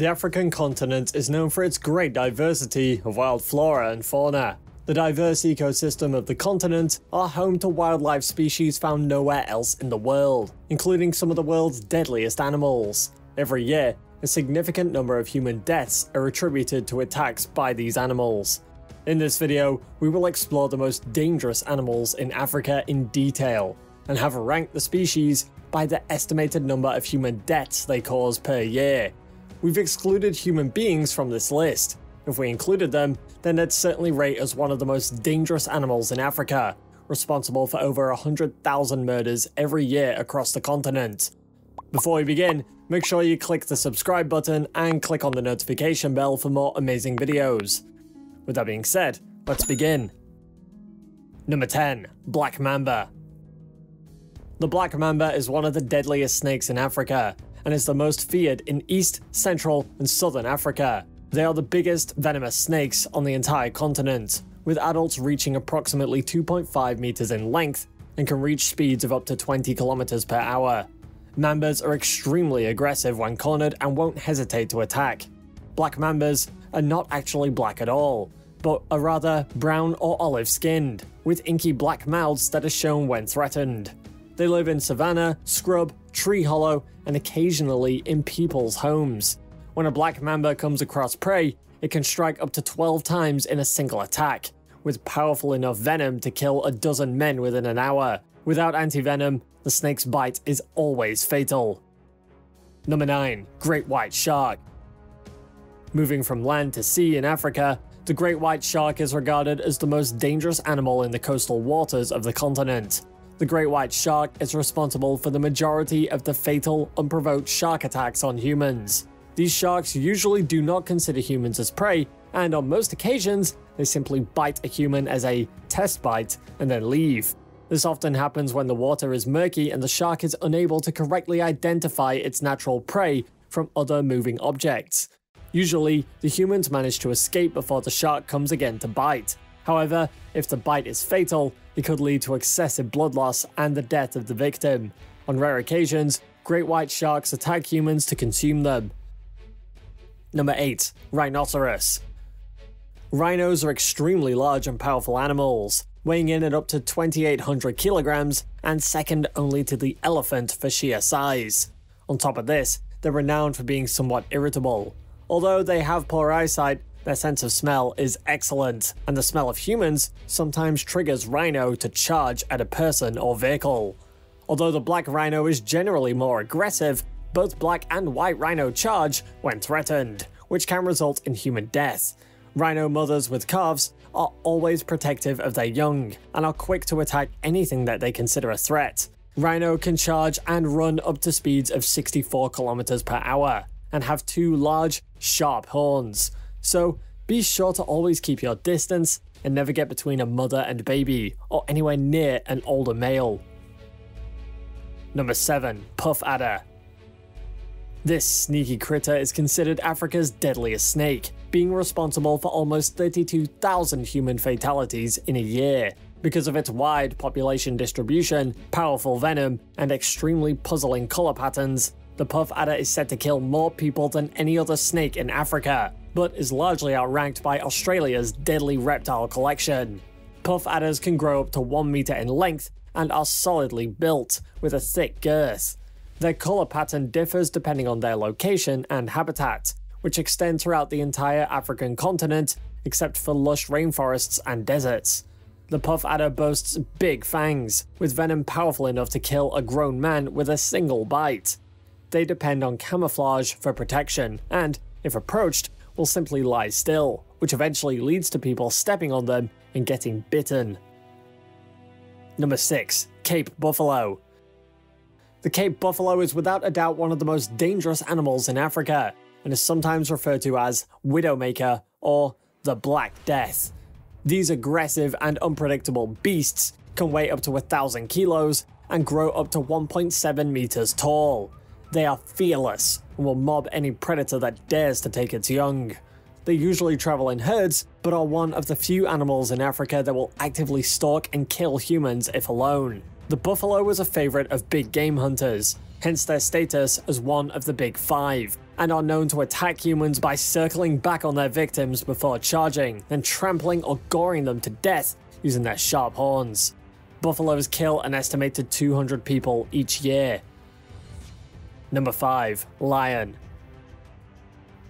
The African continent is known for its great diversity of wild flora and fauna. The diverse ecosystem of the continent are home to wildlife species found nowhere else in the world, including some of the world's deadliest animals. Every year, a significant number of human deaths are attributed to attacks by these animals. In this video, we will explore the most dangerous animals in Africa in detail, and have ranked the species by the estimated number of human deaths they cause per year. We've excluded human beings from this list. If we included them, then they'd certainly rate as one of the most dangerous animals in Africa, responsible for over 100,000 murders every year across the continent. Before we begin, make sure you click the subscribe button and click on the notification bell for more amazing videos. With that being said, let's begin. Number 10. Black Mamba. The black mamba is one of the deadliest snakes in Africa, and is the most feared in East, Central, and Southern Africa. They are the biggest venomous snakes on the entire continent, with adults reaching approximately 2.5 meters in length and can reach speeds of up to 20 kilometers per hour. Mambas are extremely aggressive when cornered and won't hesitate to attack. Black mambas are not actually black at all, but are rather brown or olive-skinned, with inky black mouths that are shown when threatened. They live in savanna, scrub, tree hollow, and occasionally in people's homes. When a black mamba comes across prey, it can strike up to 12 times in a single attack, with powerful enough venom to kill a dozen men within an hour. Without antivenom, the snake's bite is always fatal. Number 9. Great White Shark. Moving from land to sea in Africa, the great white shark is regarded as the most dangerous animal in the coastal waters of the continent. The great white shark is responsible for the majority of the fatal, unprovoked shark attacks on humans. These sharks usually do not consider humans as prey, and on most occasions, they simply bite a human as a test bite and then leave. This often happens when the water is murky and the shark is unable to correctly identify its natural prey from other moving objects. Usually, the humans manage to escape before the shark comes again to bite. However, if the bite is fatal, it could lead to excessive blood loss and the death of the victim. On rare occasions, great white sharks attack humans to consume them. Number 8. Rhinoceros. Rhinos are extremely large and powerful animals, weighing in at up to 2,800 kilograms and second only to the elephant for sheer size. On top of this, they're renowned for being somewhat irritable. Although they have poor eyesight, their sense of smell is excellent, and the smell of humans sometimes triggers rhino to charge at a person or vehicle. Although the black rhino is generally more aggressive, both black and white rhino charge when threatened, which can result in human death. Rhino mothers with calves are always protective of their young, and are quick to attack anything that they consider a threat. Rhino can charge and run up to speeds of 64 kilometers per hour, and have two large, sharp horns. So be sure to always keep your distance and never get between a mother and baby or anywhere near an older male. Number 7. Puff Adder. This sneaky critter is considered Africa's deadliest snake, being responsible for almost 32,000 human fatalities in a year. Because of its wide population distribution, powerful venom, and extremely puzzling color patterns, the puff adder is said to kill more people than any other snake in Africa, but is largely outranked by Australia's deadly reptile collection. Puff adders can grow up to 1 meter in length and are solidly built, with a thick girth. Their color pattern differs depending on their location and habitat, which extend throughout the entire African continent, except for lush rainforests and deserts. The puff adder boasts big fangs, with venom powerful enough to kill a grown man with a single bite. They depend on camouflage for protection, and, if approached, will simply lie still, which eventually leads to people stepping on them and getting bitten. Number 6. Cape Buffalo. The Cape buffalo is without a doubt one of the most dangerous animals in Africa, and is sometimes referred to as Widowmaker or the Black Death. These aggressive and unpredictable beasts can weigh up to 1,000 kilos and grow up to 1.7 meters tall. They are fearless and will mob any predator that dares to take its young. They usually travel in herds, but are one of the few animals in Africa that will actively stalk and kill humans if alone. The buffalo was a favorite of big game hunters, hence their status as one of the Big Five, and are known to attack humans by circling back on their victims before charging, then trampling or goring them to death using their sharp horns. Buffaloes kill an estimated 200 people each year. Number 5. Lion.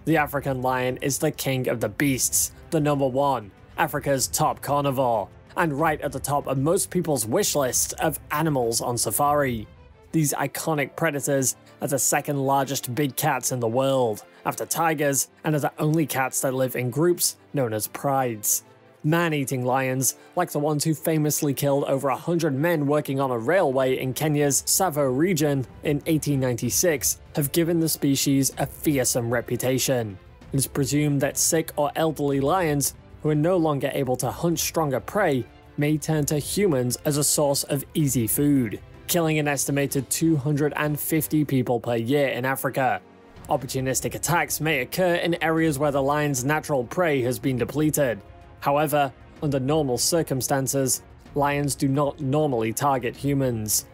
The African lion is the king of the beasts, the number one, Africa's top carnivore, and right at the top of most people's wish list of animals on safari. These iconic predators are the second largest big cats in the world, after tigers, and are the only cats that live in groups known as prides. Man-eating lions, like the ones who famously killed over 100 men working on a railway in Kenya's Tsavo region in 1896, have given the species a fearsome reputation. It is presumed that sick or elderly lions, who are no longer able to hunt stronger prey, may turn to humans as a source of easy food, killing an estimated 250 people per year in Africa. Opportunistic attacks may occur in areas where the lion's natural prey has been depleted. However, under normal circumstances, lions do not normally target humans.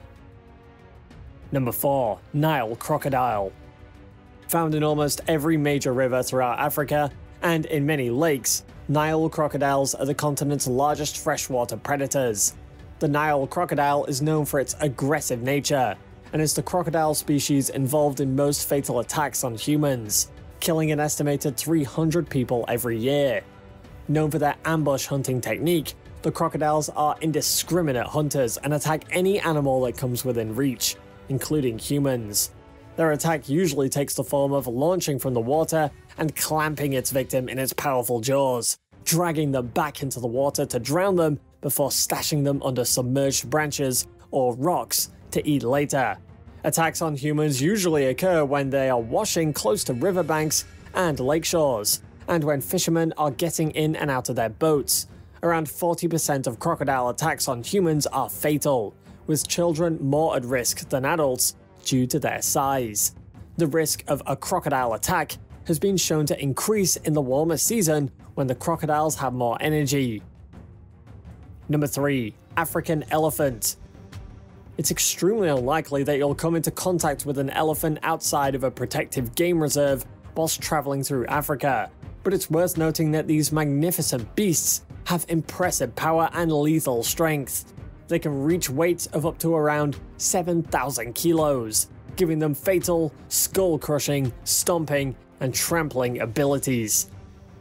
Number 4. Nile crocodile. Found in almost every major river throughout Africa, and in many lakes, Nile crocodiles are the continent's largest freshwater predators. The Nile crocodile is known for its aggressive nature, and is the crocodile species involved in most fatal attacks on humans, killing an estimated 300 people every year. Known for their ambush hunting technique, the crocodiles are indiscriminate hunters and attack any animal that comes within reach, including humans. Their attack usually takes the form of launching from the water and clamping its victim in its powerful jaws, dragging them back into the water to drown them before stashing them under submerged branches or rocks to eat later. Attacks on humans usually occur when they are washing close to riverbanks and lakeshores, and when fishermen are getting in and out of their boats. Around 40% of crocodile attacks on humans are fatal, with children more at risk than adults due to their size. The risk of a crocodile attack has been shown to increase in the warmer season when the crocodiles have more energy. Number 3. African elephant. It's extremely unlikely that you'll come into contact with an elephant outside of a protective game reserve whilst traveling through Africa, but it's worth noting that these magnificent beasts have impressive power and lethal strength. They can reach weights of up to around 7,000 kilos, giving them fatal, skull-crushing, stomping, and trampling abilities.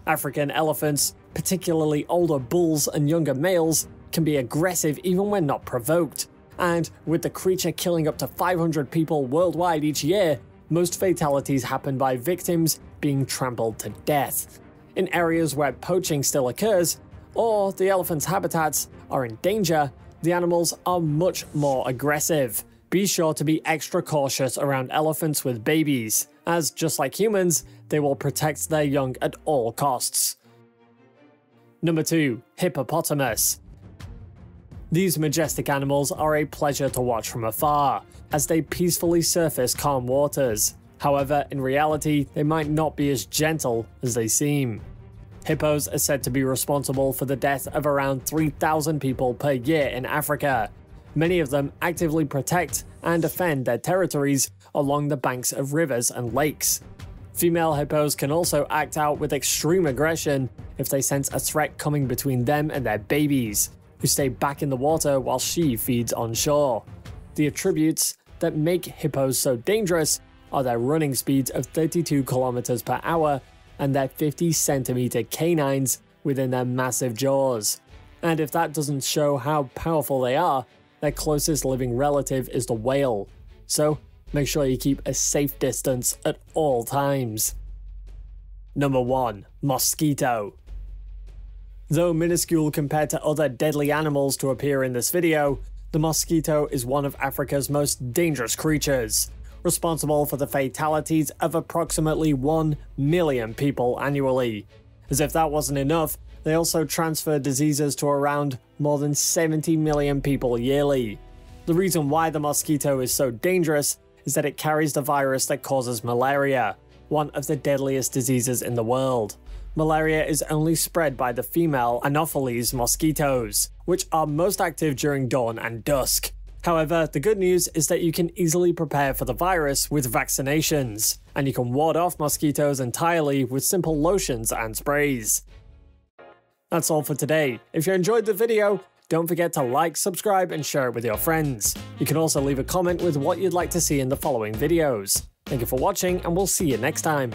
African elephants, particularly older bulls and younger males, can be aggressive even when not provoked, and with the creature killing up to 500 people worldwide each year, most fatalities happen by victims being trampled to death. In areas where poaching still occurs, or the elephant's habitats are in danger, the animals are much more aggressive. Be sure to be extra cautious around elephants with babies, as just like humans, they will protect their young at all costs. Number 2. Hippopotamus. These majestic animals are a pleasure to watch from afar, as they peacefully surface calm waters. However, in reality, they might not be as gentle as they seem. Hippos are said to be responsible for the death of around 3,000 people per year in Africa. Many of them actively protect and defend their territories along the banks of rivers and lakes. Female hippos can also act out with extreme aggression if they sense a threat coming between them and their babies, who stay back in the water while she feeds on shore. The attributes that make hippos so dangerous are their running speeds of 32 kilometers per hour and their 50-centimeter canines within their massive jaws. And if that doesn't show how powerful they are, their closest living relative is the whale. So make sure you keep a safe distance at all times. Number 1. Mosquito. Though minuscule compared to other deadly animals to appear in this video, the mosquito is one of Africa's most dangerous creatures, responsible for the fatalities of approximately 1 million people annually. As if that wasn't enough, they also transfer diseases to around more than 70 million people yearly. The reason why the mosquito is so dangerous is that it carries the virus that causes malaria, one of the deadliest diseases in the world. Malaria is only spread by the female Anopheles mosquitoes, which are most active during dawn and dusk. However, the good news is that you can easily prepare for the virus with vaccinations, and you can ward off mosquitoes entirely with simple lotions and sprays. That's all for today. If you enjoyed the video, don't forget to like, subscribe, and share it with your friends. You can also leave a comment with what you'd like to see in the following videos. Thank you for watching, and we'll see you next time.